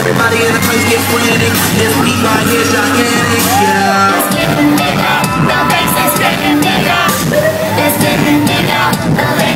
Everybody in the place gets frantic. This beat right here is gigantic, yeah. Let's get the nigga, the bass is getting bigger. It's getting bigger, the